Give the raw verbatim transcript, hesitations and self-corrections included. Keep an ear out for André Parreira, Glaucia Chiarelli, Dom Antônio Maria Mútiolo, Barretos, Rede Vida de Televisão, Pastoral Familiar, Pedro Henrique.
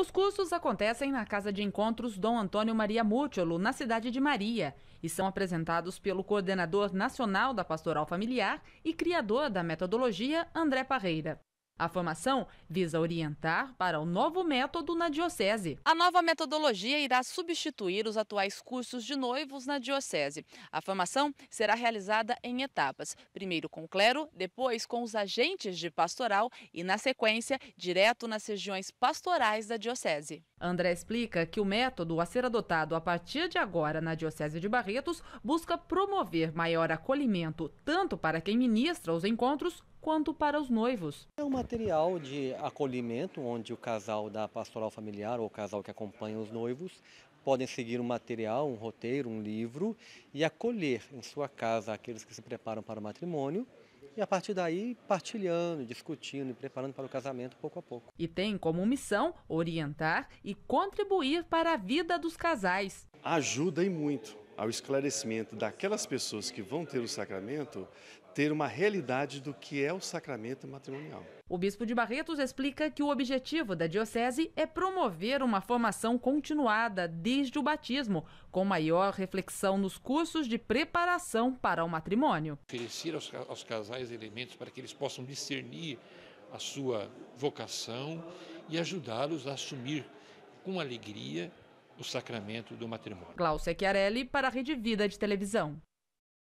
Os cursos acontecem na Casa de Encontros Dom Antônio Maria Mútiolo, na cidade de Maria, e são apresentados pelo coordenador nacional da Pastoral Familiar e criador da metodologia, André Parreira. A formação visa orientar para o novo método na diocese. A nova metodologia irá substituir os atuais cursos de noivos na diocese. A formação será realizada em etapas, primeiro com o clero, depois com os agentes de pastoral e, na sequência, direto nas regiões pastorais da diocese. André explica que o método a ser adotado a partir de agora na diocese de Barretos busca promover maior acolhimento tanto para quem ministra os encontros quanto para os noivos. É um material de acolhimento onde o casal da pastoral familiar ou o casal que acompanha os noivos podem seguir um material, um roteiro, um livro e acolher em sua casa aqueles que se preparam para o matrimônio e a partir daí partilhando, discutindo e preparando para o casamento pouco a pouco. E tem como missão orientar e contribuir para a vida dos casais. Ajuda e muito ao esclarecimento daquelas pessoas que vão ter o sacramento, ter uma realidade do que é o sacramento matrimonial. O bispo de Barretos explica que o objetivo da diocese é promover uma formação continuada desde o batismo, com maior reflexão nos cursos de preparação para o matrimônio. Oferecer aos, aos casais elementos para que eles possam discernir a sua vocação e ajudá-los a assumir com alegria o sacramento do matrimônio. Glaucia Chiarelli para a Rede Vida de Televisão.